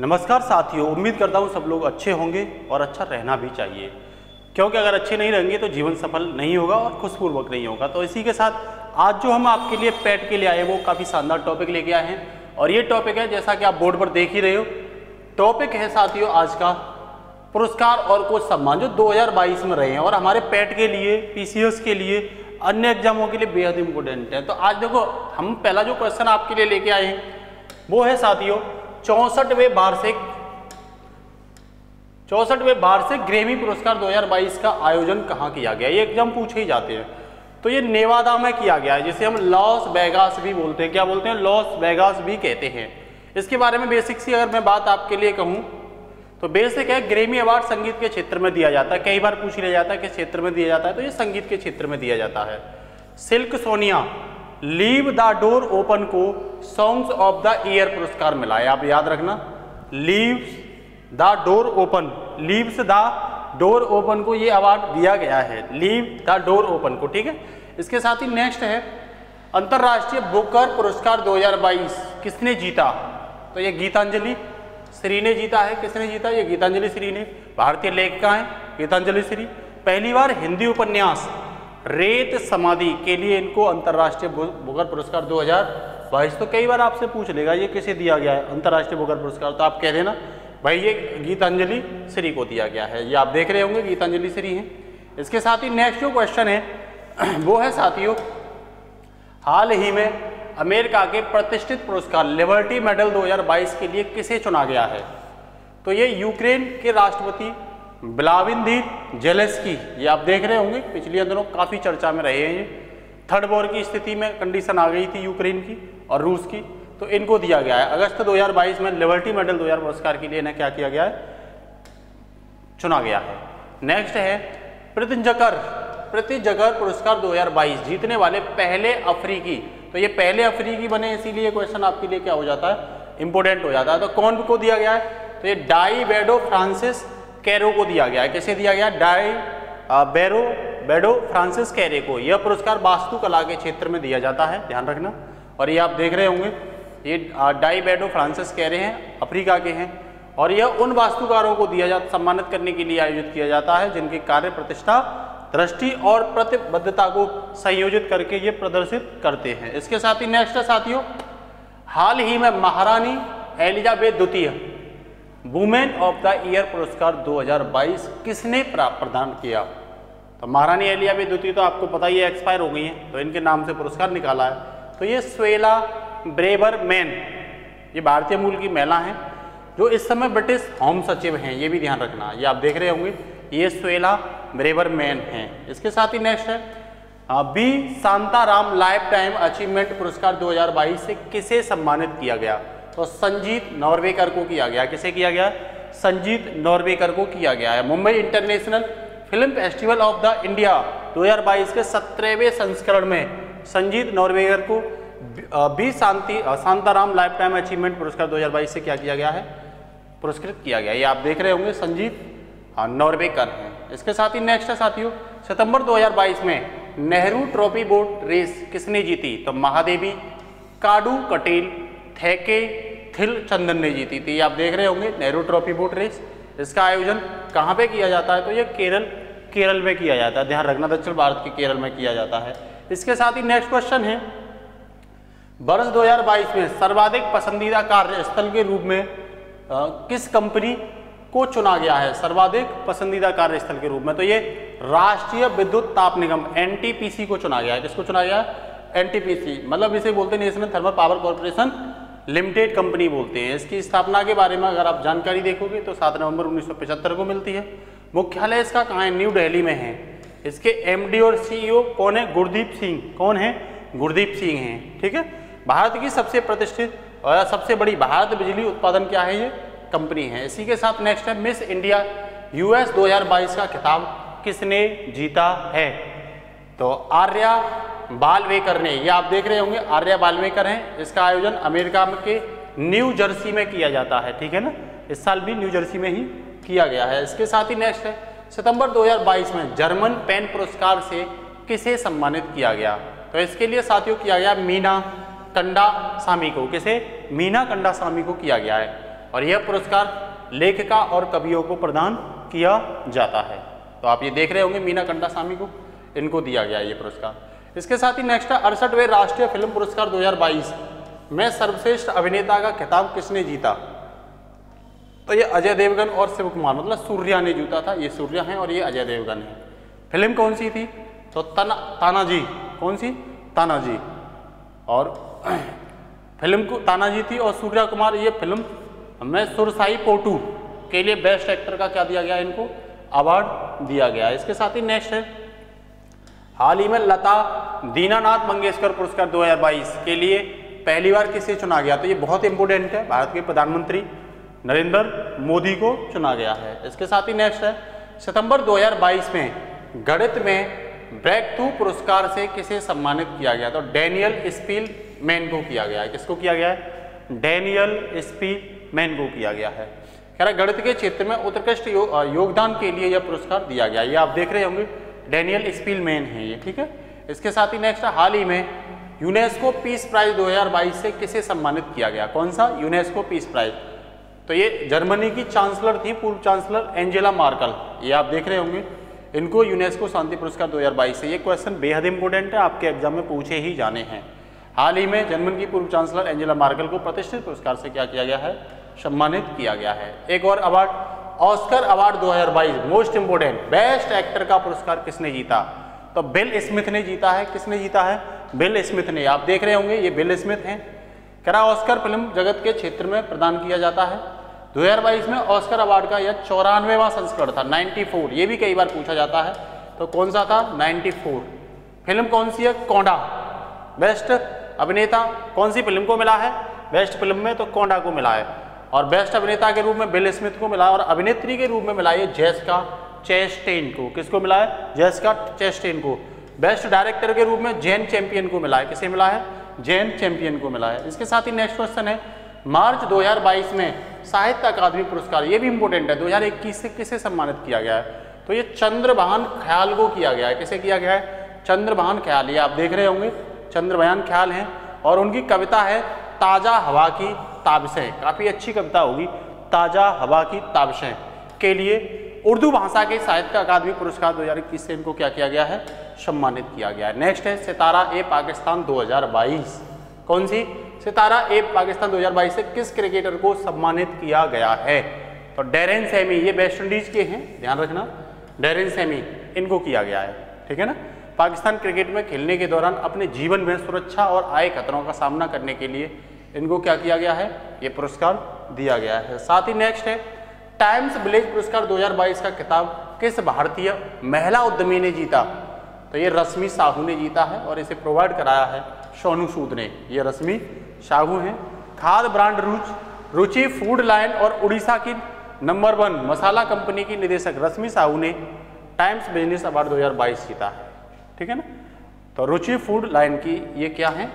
नमस्कार साथियों, उम्मीद करता हूँ सब लोग अच्छे होंगे और अच्छा रहना भी चाहिए, क्योंकि अगर अच्छे नहीं रहेंगे तो जीवन सफल नहीं होगा और खुशपूर्वक नहीं होगा। तो इसी के साथ आज जो हम आपके लिए पेट के लिए आए वो काफ़ी शानदार टॉपिक लेके आए हैं और ये टॉपिक है, जैसा कि आप बोर्ड पर देख ही रहे हो, टॉपिक है साथियों आज का पुरस्कार और कुछ सम्मान जो 2022 में रहे हैं और हमारे पेट के लिए, PCOS के लिए, अन्य एग्जामों के लिए बेहद इम्पोर्टेंट है। तो आज देखो हम पहला जो क्वेश्चन आपके लिए लेके आए हैं वो है साथियों 64वें वार्षिक ग्रैमी पुरस्कार 2022 का आयोजन कहाँ किया गया। ये एग्जाम पूछे ही जाते हैं। तो ये नेवादा में किया गया है, जिसे हम लॉस वेगास भी बोलते हैं। क्या बोलते हैं? लॉस वेगास भी कहते हैं। इसके बारे में बेसिक सी अगर मैं बात आपके लिए कहूँ तो बेसिक है, ग्रैमी अवार्ड संगीत के क्षेत्र में दिया जाता है। कई बार पूछ लिया जाता है किस क्षेत्र में दिया जाता है, तो ये संगीत के क्षेत्र में दिया जाता है। Silk Sonia leave the door open को सॉन्ग्स ऑफ द ईयर पुरस्कार मिला है। आप याद रखना, leaves the door open, leaves the door open को ये अवार्ड दिया गया है, लीव द डोर ओपन को, ठीक है। इसके साथ ही नेक्स्ट है अंतर्राष्ट्रीय बुकर पुरस्कार 2022 किसने जीता, तो ये गीतांजलि श्री ने जीता है। किसने जीता? ये गीतांजलि श्री ने। भारतीय लेखिका हैं गीतांजलि श्री। पहली बार हिंदी उपन्यास रेत समाधि के लिए इनको अंतर्राष्ट्रीय बुकर पुरस्कार 2022। तो कई बार आपसे पूछ लेगा ये किसे दिया गया है अंतर्राष्ट्रीय बुकर पुरस्कार, तो आप कह देना भाई ये गीतांजलि श्री को दिया गया है। ये आप देख रहे होंगे गीतांजलि श्री हैं। इसके साथ ही नेक्स्ट जो क्वेश्चन है वो है साथियों हाल ही में अमेरिका के प्रतिष्ठित पुरस्कार लिबर्टी मेडल 2022 के लिए किसे चुना गया है, तो ये यूक्रेन के राष्ट्रपति व्लादिमीर जेलेंस्की। ये आप देख रहे होंगे पिछले दिनों काफ़ी चर्चा में रहे हैं ये, थर्ड वॉर की स्थिति में कंडीशन आ गई थी यूक्रेन की और रूस की, तो इनको दिया गया है। अगस्त 2022 में लिबर्टी मेडल 2000 पुरस्कार के लिए इन्हें क्या किया गया है, चुना गया है। नेक्स्ट है प्रीति जकर पुरस्कार 2022 जीतने वाले पहले अफ्रीकी, तो ये पहले अफ्रीकी बने, इसीलिए क्वेश्चन आपके लिए क्या हो जाता है, इंपोर्टेंट हो जाता है। तो कौन को दिया गया है, तो ये डाईबेडो फ्रांसिस कैरो को दिया गया है। कैसे दिया गया? डाईबेडो फ्रांसिस कैरे को। यह पुरस्कार वास्तुकला के क्षेत्र में दिया जाता है, ध्यान रखना। और ये आप देख रहे होंगे ये डाईबेडो फ्रांसिस कैरे हैं, अफ्रीका के हैं, और यह उन वास्तुकारों को दिया जाता, सम्मानित करने के लिए आयोजित किया जाता है जिनकी कार्य प्रतिष्ठा, दृष्टि और प्रतिबद्धता को संयोजित करके ये प्रदर्शित करते हैं। इसके साथ ही नेक्स्ट है साथियों हाल ही में महारानी एलिजाबेथ द्वितीय वुमेन ऑफ द ईयर पुरस्कार 2022 किसने प्रदान किया, तो महारानी एलिजाबेथ द्वितीय तो आपको पता ही है एक्सपायर हो गई हैं, तो इनके नाम से पुरस्कार निकाला है। तो ये सुएला ब्रेवरमैन, ये भारतीय मूल की महिला हैं जो इस समय ब्रिटिश होम सचिव हैं, ये भी ध्यान रखना। ये आप देख रहे होंगे ये सुएला ब्रेवरमैन हैं। इसके साथ ही नेक्स्ट है B Shantaram lifetime achievement पुरस्कार 2022 से किसे सम्मानित किया गया, तो संजीत नॉर्वेकर को किया गया। किसे किया गया? संजीत नॉर्वेकर को किया गया है। Mumbai international film festival of the India 2022 के 17वें संस्करण में संजीत नॉर्वेकर को B Shantaram lifetime achievement पुरस्कार 2022 से क्या किया गया है, पुरस्कृत किया गया। ये आप देख रहे होंगे संजीत नॉर्वेकर हैं। इसके साथ ही नेक्स्ट है साथियों सितंबर 2022 में नेहरू ट्रॉफी बोट रेस किसने जीती, तो महादेवी काडू कटेल थेके थिल चंदन ने जीती थी। आप देख रहे होंगे नेहरू ट्रॉफी बोट रेस, इसका आयोजन कहाँ पे किया जाता है, तो ये केरल में किया जाता है, ध्यान रखना दक्षिण भारत के केरल में किया जाता है। इसके साथ ही नेक्स्ट क्वेश्चन है वर्ष 2022 में सर्वाधिक पसंदीदा कार्यस्थल के रूप में किस कंपनी को चुना गया है, सर्वाधिक पसंदीदा कार्यस्थल के रूप में, तो ये राष्ट्रीय विद्युत ताप निगम NTPC को चुना गया है। किसको चुना गया है? NTPC, मतलब इसे बोलते हैं national thermal power corporation limited company बोलते हैं। इसकी स्थापना के बारे में अगर आप जानकारी देखोगे तो 7 नवंबर 1975 को मिलती है। मुख्यालय इसका कहाँ है? न्यू दिल्ली में है। इसके MD और CEO कौन है? गुरदीप सिंह। कौन है? गुरदीप सिंह हैं, ठीक है। भारत की सबसे प्रतिष्ठित और सबसे बड़ी भारत बिजली उत्पादन क्या है, ये कंपनी है। इसी के साथ नेक्स्ट है मिस इंडिया US 2022 का खिताब किसने जीता है, तो आर्या बालवेकर ने। ये आप देख रहे होंगे आर्या बालवेकर हैं। इसका आयोजन अमेरिका के न्यू जर्सी में किया जाता है, ठीक है ना। इस साल भी न्यू जर्सी में ही किया गया है। इसके साथ ही नेक्स्ट है सितंबर 2022 में जर्मन पेन पुरस्कार से किसे सम्मानित किया गया, तो इसके लिए साथियों किया गया मीना कंडा स्वामी को। किसे? मीना कंडा स्वामी को किया गया है। और यह पुरस्कार लेखिका और कवियों को प्रदान किया जाता है। तो आप ये देख रहे होंगे मीना कंडा स्वामी को इनको दिया गया ये पुरस्कार। इसके साथ ही नेक्स्ट है 68वें राष्ट्रीय फिल्म पुरस्कार 2022 में सर्वश्रेष्ठ अभिनेता का खिताब किसने जीता? तो ये अजय देवगन और शिव कुमार, मतलब सूर्या ने जीता था। ये सूर्या हैं और ये अजय देवगन है। फिल्म कौन सी थी? तो तानाजी। कौन सी? तानाजी। और फिल्म को तानाजी थी और सूर्या कुमार ये फिल्म में सुरसाई पोटू के लिए बेस्ट एक्टर का क्या दिया गया इनको अवार्ड दिया गया। इसके साथ ही नेक्स्ट है हाल ही में लता दीनानाथ मंगेशकर पुरस्कार 2022 के लिए पहली बार किसे चुना गया? तो ये बहुत इंपोर्टेंट है, भारत के प्रधानमंत्री नरेंद्र मोदी को चुना गया है। इसके साथ ही नेक्स्ट है सितंबर 2022 में गणित में ब्रेक थ्रू पुरस्कार से किसे सम्मानित किया गया? तो डैनियल स्पीलमैन को किया गया है। किसको किया गया है? डैनियल स्पीलमैन को किया गया है। कह रहा गणित के क्षेत्र में उत्कृष्ट योगदान के लिए यह पुरस्कार दिया गया। ये आप देख रहे होंगे डैनियल स्पीलमैन है ये, ठीक है। इसके साथ ही नेक्स्ट हाल ही में यूनेस्को पीस प्राइज 2022 से किसे सम्मानित किया गया? कौन सा? UNESCO peace prize. तो ये जर्मनी की चांसलर थी, पूर्व चांसलर एंजेला मार्कल, ये आप देख रहे होंगे, इनको यूनेस्को शांति पुरस्कार 2022 से। ये क्वेश्चन बेहद इंपोर्टेंट है, आपके एग्जाम में पूछे ही जाने हैं। हाल ही में जर्मन की पूर्व चांसलर एंजेला मार्कल को प्रतिष्ठित पुरस्कार से क्या किया गया है? सम्मानित किया गया है। एक और award Oscar award 2022 most important best actor का पुरस्कार किसने जीता? तो बिल स्मिथ ने जीता है। किसने जीता है? बिल स्मिथ ने। आप देख रहे होंगे ये बिल स्मिथ हैं। कह रहा ऑस्कर फिल्म जगत के क्षेत्र में प्रदान किया जाता है। 2022 में ऑस्कर अवार्ड का यह 94वां संस्करण था, 94। ये भी कई बार पूछा जाता है, तो कौन सा था? 94। फिल्म कौन सी है? कोडा। बेस्ट अभिनेता कौन सी फिल्म को मिला है? बेस्ट फिल्म में तो कोडा को मिला है, और बेस्ट अभिनेता के रूप में बिल स्मिथ को मिला, और अभिनेत्री के रूप में मिला ये जेसिका चेस्टेन को। किसको मिला है? जेसिका चेस्टेन को। बेस्ट डायरेक्टर के रूप में जेन चैंपियन को मिला है। किसे मिला है? जेन चैंपियन को मिला है। इसके साथ ही नेक्स्ट क्वेश्चन है मार्च 2022 में साहित्य अकादमी पुरस्कार, ये भी इंपोर्टेंट है, 2021 से किसे सम्मानित किया गया है? तो ये चंद्रभान ख्याल को किया गया है। किसे किया गया है? चंद्रभान ख्याल, ये आप देख रहे होंगे चंद्रभान ख्याल हैं, और उनकी कविता है ताज़ा हवा की ताबिशें, काफ़ी अच्छी कविता होगी। ताज़ा हवा की ताबिशें के लिए उर्दू भाषा के साहित्य अकादमी पुरस्कार 2021 से इनको क्या किया गया है? सम्मानित किया गया है। नेक्स्ट है सितारा ए पाकिस्तान 2022। कौन सी? सितारा ए पाकिस्तान 2022 से किस क्रिकेटर को सम्मानित किया गया है? तो डेरेन सैमी, ये वेस्ट इंडीज के हैं, ध्यान रखना, डेरेन सैमी इनको किया गया है, ठीक है ना। पाकिस्तान क्रिकेट में खेलने के दौरान अपने जीवन में सुरक्षा और आय खतरों का सामना करने के लिए इनको क्या किया गया है? ये पुरस्कार दिया गया है। साथ ही नेक्स्ट है टाइम्स विलेज पुरस्कार 2022 का खिताब किस भारतीय महिला उद्यमी ने जीता? तो ये रश्मि साहू ने जीता है, और इसे प्रोवाइड कराया है सोनू सूद ने। ये रश्मि साहू हैं। खाद्य ब्रांड रुचि फूड लाइन और उड़ीसा की नंबर 1 मसाला कंपनी की निदेशक रश्मि साहू ने टाइम्स बिजनेस अवार्ड 2022 जीता है, ठीक है ना। तो रुचि फूड लाइन की ये क्या हैं?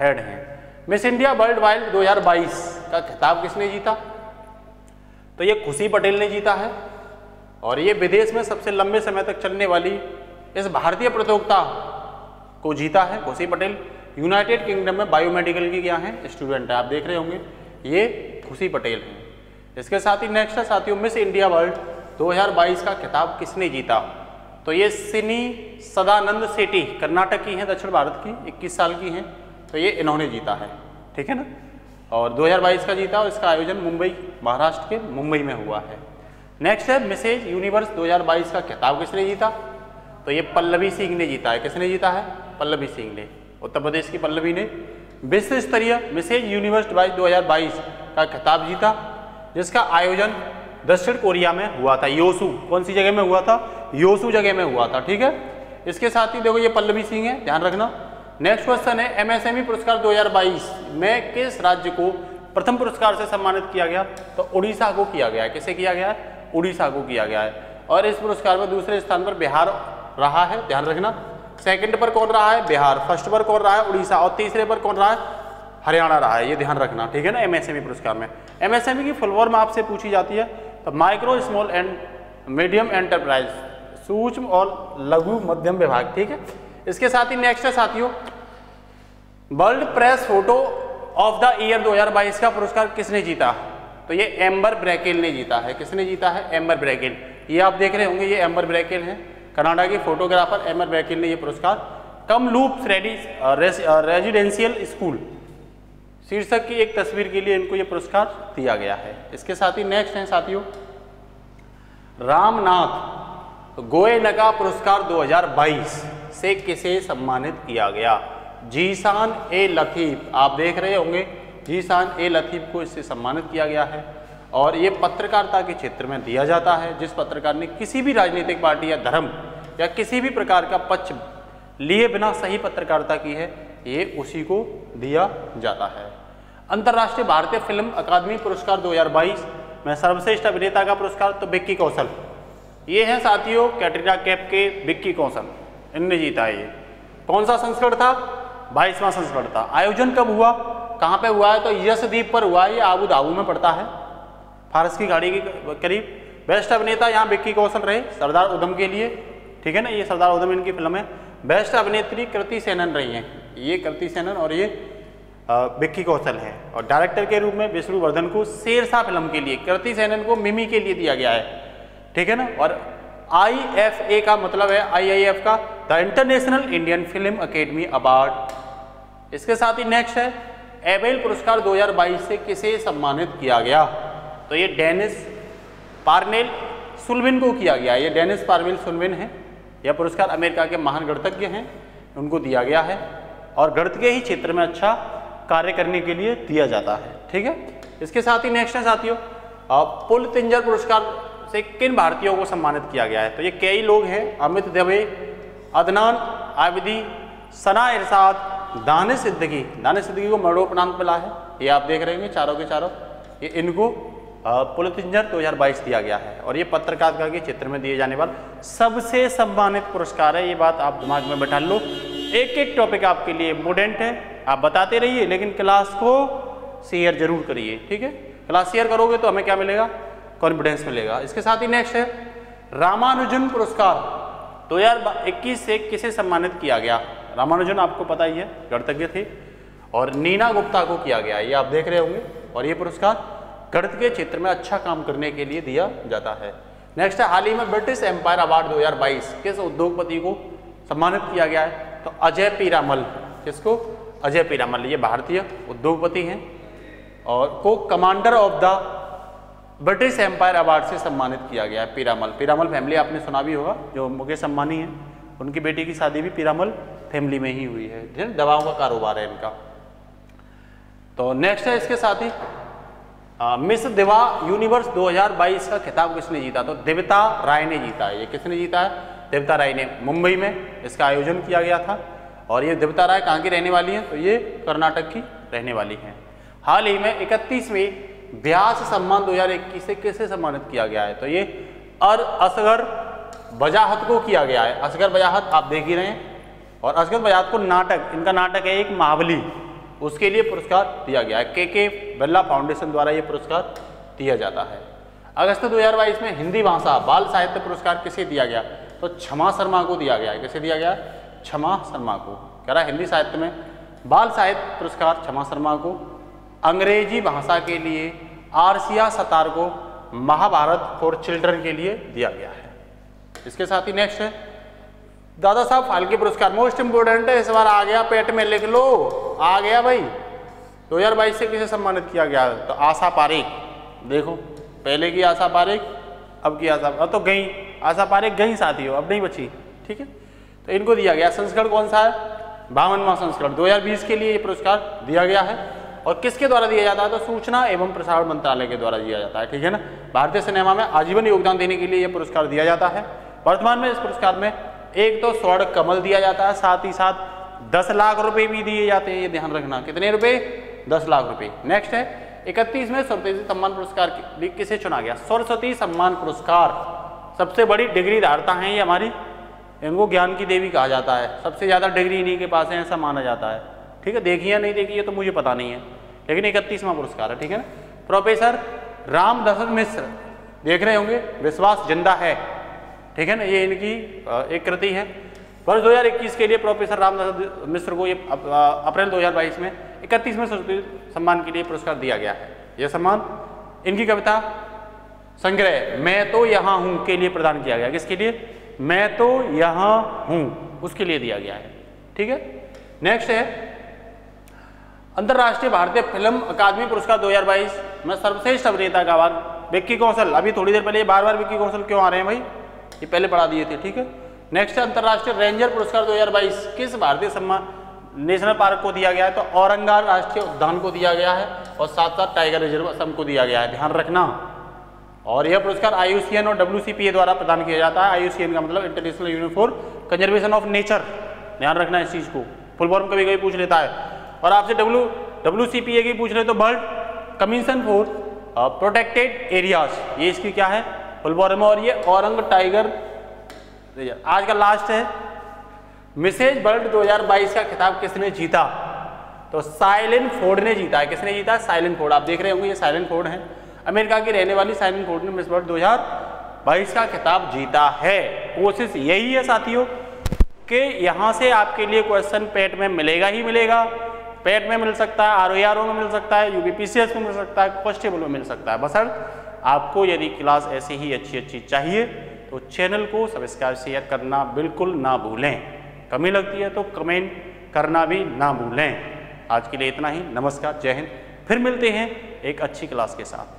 हेड हैं। मिस इंडिया वर्ल्ड वाइल्ड 2022 का खिताब किसने जीता? तो ये खुशी पटेल ने जीता है, और ये विदेश में सबसे लंबे समय तक चलने वाली इस भारतीय प्रतियोगिता को जीता है खुशी पटेल। यूनाइटेड किंगडम में बायोमेडिकल की क्या है? स्टूडेंट है, आप देख रहे होंगे ये खुशी पटेल हैं। इसके साथ ही नेक्स्ट है साथियों मिस इंडिया वर्ल्ड 2022 का खिताब किसने जीता? तो ये सिनी सदानंद सेठी, कर्नाटक की हैं, दक्षिण भारत की, 21 साल की हैं, तो ये इन्होंने जीता है, ठीक है ना। और 2022 का जीता, और इसका आयोजन मुंबई, महाराष्ट्र के मुंबई में हुआ है। नेक्स्ट है मिसेज यूनिवर्स 2022 का खिताब किसने जीता? तो ये पल्लवी सिंह ने जीता है। किसने जीता है? पल्लवी सिंह ने, उत्तर प्रदेश की पल्लवी ने। विश्व स्तरीय मिसेज यूनिवर्स 2022 का खिताब जीता, जिसका आयोजन दक्षिण कोरिया में हुआ था। योसू, कौन सी जगह में हुआ था? योसू जगह में हुआ था, ठीक है। इसके साथ ही देखो ये पल्लवी सिंह है, ध्यान रखना। नेक्स्ट क्वेश्चन है एमएसएमई पुरस्कार 2022 में किस राज्य को प्रथम पुरस्कार से सम्मानित किया गया? तो उड़ीसा को किया गया है। किसे किया गया है? उड़ीसा को किया गया है। और इस पुरस्कार में दूसरे स्थान पर बिहार रहा है, ध्यान रखना। सेकंड पर कौन रहा है? बिहार। फर्स्ट पर कौन रहा है? उड़ीसा। और तीसरे पर कौन रहा है? हरियाणा रहा है, ये ध्यान रखना, ठीक है ना। एमएसएमई पुरस्कार में एमएसएमई की फुल फॉर्म आपसे पूछी जाती है, तो micro small and medium enterprise, सूक्ष्म और लघु मध्यम विभाग, ठीक है। इसके साथ ही नेक्स्ट है साथियों world press photo of the year 2022 का पुरस्कार किसने जीता? तो ये एम्बर ब्रैकेल ने जीता है। किसने जीता है? एम्बर ब्रैकेल। ये आप देख रहे होंगे, ये एम्बर ब्रैकेल है, कनाडा की फोटोग्राफर एम्बर ब्रैकेल ने ये पुरस्कार कमलूप रेजिडेंशियल स्कूल शीर्षक की एक तस्वीर के लिए इनको ये पुरस्कार दिया गया है। इसके साथ ही नेक्स्ट है साथियों रामनाथ गोयनका पुरस्कार 2022 से किसे सम्मानित किया गया? जीशान ए लतीफ। आप देख रहे होंगे जीशान ए लतीफ को इससे सम्मानित किया गया है और ये पत्रकारिता के क्षेत्र में दिया जाता है, जिस पत्रकार ने किसी भी राजनीतिक पार्टी या धर्म या किसी भी प्रकार का पक्ष लिए बिना सही पत्रकारिता की है, ये उसी को दिया जाता है। अंतर्राष्ट्रीय भारतीय फिल्म अकादमी पुरस्कार 2022 में सर्वश्रेष्ठ अभिनेता का पुरस्कार तो विक्की कौशल, ये हैं साथियों कैटरीना कैफ के विक्की कौशल, इनने जीता है। ये कौन सा संस्करण था? 22वां संस्करण था। आयोजन कब हुआ, कहाँ पे हुआ है? तो यसदीप पर हुआ है, ये आबू धाबू में पड़ता है, फारस की घाटी के करीब। बेस्ट अभिनेता यहाँ विक्की कौशल रहे सरदार उधम के लिए, ठीक है ना, ये सरदार उधम इनकी फिल्म है। बेस्ट अभिनेत्री कृति सेनन रही हैं, ये कृति सेनन और ये विक्की कौशल है। और डायरेक्टर के रूप में विष्णुवर्धन को शेरशाह फिल्म के लिए, कृति सेनन को मिमी के लिए दिया गया है, ठीक है ना। और IFA का मतलब है IIF का the international Indian film academy award. इसके साथ ही नेक्स्ट है एबेल पुरस्कार 2022 से किसे सम्मानित किया गया? तो ये डेनिस पार्नेल सुलविन को किया गया। ये डेनिस पार्नेल सुलविन है, यह पुरस्कार अमेरिका के महान गणितज्ञ हैं, उनको दिया गया है और गणित के ही क्षेत्र में अच्छा कार्य करने के लिए दिया जाता है, ठीक है। इसके साथ ही नेक्स्ट है साथियों पुल तिंजर पुरस्कार से किन भारतीयों को सम्मानित किया गया है? तो ये कई लोग हैं, अमित दवे, अदनान आबिदी, सना इरशाद, दानिश सिद्दीकी। दानिश सिद्दीकी को मरणोपरांत मिला है, ये आप देख रहे होंगे चारों के चारों, ये इनको पुल तिंजर 2022 दिया गया है और ये पत्रकारिता के क्षेत्र में दिए जाने वाला सबसे सम्मानित पुरस्कार है। ये बात आप दिमाग में बैठा लो, एक एक टॉपिक आपके लिए इम्पोर्टेंट है, आप बताते रहिए लेकिन क्लास को शेयर जरूर करिए, ठीक है। क्लास शेयर करोगे तो हमें क्या मिलेगा? कॉन्फिडेंस मिलेगा। इसके साथ ही नेक्स्ट है रामानुजन पुरस्कार 2021 से किसे सम्मानित किया गया? रामानुजन आपको पता ही है गणितज्ञ थे और नीना गुप्ता को किया गया, ये आप देख रहे होंगे और ये पुरस्कार गणित के क्षेत्र में अच्छा काम करने के लिए दिया जाता है। नेक्स्ट है हाल ही में ब्रिटिश एम्पायर अवार्ड 2022 किस उद्योगपति को सम्मानित किया गया है? तो अजय पीरामल। किसको? अजय पीरामल, ये भारतीय उद्योगपति हैं और को commander of the British empire award से सम्मानित किया गया है। पीरामल, पीरामल फैमिली आपने सुना भी होगा, जो मुकेश अंबानी है उनकी बेटी की शादी भी पीरामल फैमिली में ही हुई है, दवाओं का कारोबार है इनका। तो नेक्स्ट है इसके साथ ही मिस दिवा यूनिवर्स 2022 का खिताब किसने जीता? तो देविता राय ने जीता है। ये किसने जीता है? देविता राय ने। मुंबई में इसका आयोजन किया गया था और ये देविता राय कहाँ की रहने वाली हैं? तो ये कर्नाटक की रहने वाली हैं। हाल ही में 31वें व्यास सम्मान 2021 से किसे सम्मानित किया गया है? तो ये असगर बजाहत को किया गया है। असगर बजाहत आप देख ही रहे हैं और असगर बजाहत को नाटक, इनका नाटक है एक महाबली, उसके लिए पुरस्कार दिया गया है। के बिरला फाउंडेशन द्वारा ये पुरस्कार दिया जाता है। अगस्त 2022 में हिंदी भाषा बाल साहित्य पुरस्कार किसे दिया गया? तो क्षमा शर्मा को दिया गया है। किसे दिया गया? क्षमा शर्मा को। कह रहा है हिंदी साहित्य में बाल साहित्य पुरस्कार क्षमा शर्मा को, अंग्रेजी भाषा के लिए आरसिया सतार को महाभारत फॉर चिल्ड्रन के लिए दिया गया है। इसके साथ ही नेक्स्ट है दादा साहब फाल्के पुरस्कार, मोस्ट इम्पोर्टेंट है, इस बार आ गया, पेट में लिख लो, आ गया भाई। 2022 से किसे सम्मानित किया गया? तो आशा पारेख। देखो पहले की आशा पारेख, अब की आशा, अब तो गई आशा पारेख, गई साथियों, अब नहीं बची, ठीक है। तो इनको दिया गया। संस्करण कौन सा है? 52वां संस्करण 2020 के लिए ये पुरस्कार दिया गया है और किसके द्वारा दिया जाता है? तो सूचना एवं प्रसारण मंत्रालय के द्वारा दिया जाता है, ठीक है ना। भारतीय सिनेमा में आजीवन योगदान देने के लिए यह पुरस्कार दिया जाता है। वर्तमान में इस पुरस्कार में एक तो स्वर्ण कमल दिया जाता है, साथ ही साथ 10 लाख रुपए भी दिए जाते हैं, ये ध्यान रखना। कितने रुपए? 10 लाख रुपए। नेक्स्ट है 31 में सरस्वती सम्मान पुरस्कार के लिए किसे चुना गया? सरस्वती सम्मान पुरस्कार सबसे बड़ी डिग्री धारता है ये हमारी, इनको ज्ञान की देवी कहा जाता है, सबसे ज्यादा डिग्री इन्हीं के पास है ऐसा माना जाता है, ठीक है। देखिए या नहीं देखिए तो मुझे पता नहीं है लेकिन 31वां पुरस्कार है, ठीक है ना। प्रोफेसर रामदर्शन मिश्र देख रहे होंगे, विश्वास जिंदा है, ठीक है ना, ये इनकी एक कृति है। वर्ष 2021 के लिए प्रोफेसर रामदास मिश्र को ये अप्रैल 2022 में 31वें सम्मान के लिए पुरस्कार दिया गया है। यह सम्मान इनकी कविता संग्रह मैं तो यहाँ हूँ के लिए प्रदान किया गया। किसके लिए? मैं तो यहाँ हूँ, उसके लिए दिया गया है। ठीक है, नेक्स्ट है अंतर्राष्ट्रीय भारतीय फिल्म अकादमी पुरस्कार 2022 में सर्वश्रेष्ठ अभिनेता का अवार्ड विक्की कौशल। अभी थोड़ी देर पहले बार बार विक्की कौशल क्यों आ रहे हैं भाई, ये पहले पढ़ा दिए थे। ठीक है, नेक्स्ट है अंतर्राष्ट्रीय रेंजर पुरस्कार 2022 किस भारतीय सम्मान नेशनल पार्क को दिया गया है? तो औरंगाबाद राष्ट्रीय उद्यान को दिया गया है और साथ साथ टाइगर रिजर्व असम को दिया गया है, ध्यान रखना। और यह पुरस्कार IUCN और WCPA द्वारा प्रदान किया जाता है। IUCN का मतलब international union for conservation of nature, ध्यान रखना इस चीज़ को, फुल फॉर्म कभी कभी पूछ लेता है। और आपसे WCPA की पूछ रहे तो world commission for protected areas, ये इसकी क्या है फुल फॉर्म। और ये औरंग टाइगर। आज का लास्ट है मिसेज वर्ल्ड 2022 का खिताब किसने जीता? तो साइलेंट फोर्ड ने जीता है। किसने जीता? Silent Ford. आप देख रहे होंगे ये साइलेंट फोर्ड है, अमेरिका की रहने वाली साइलेंट फोर्ड ने मिस वर्ल्ड 2022 का खिताब जीता है। कोशिश यही है साथियों कि यहाँ से आपके लिए क्वेश्चन पेट में मिलेगा ही मिलेगा। पेट में मिल सकता है, ROARO में मिल सकता है, UBPCS में मिल सकता है, कॉन्स्टेबल में मिल सकता है। बशर्ते आपको यदि क्लास ऐसे ही अच्छी अच्छी चाहिए तो चैनल को सब्सक्राइब शेयर करना बिल्कुल ना भूलें। कमी लगती है तो कमेंट करना भी ना भूलें। आज के लिए इतना ही, नमस्कार, जय हिंद। फिर मिलते हैं एक अच्छी क्लास के साथ।